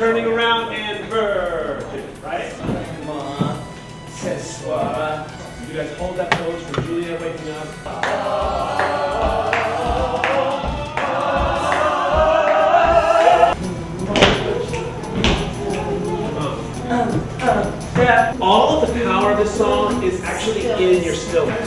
turning around and virgin, right? Come on, c'est soi. You guys hold that pose for Julia waking up. Yeah. All of the power of this song is actually in your stillness.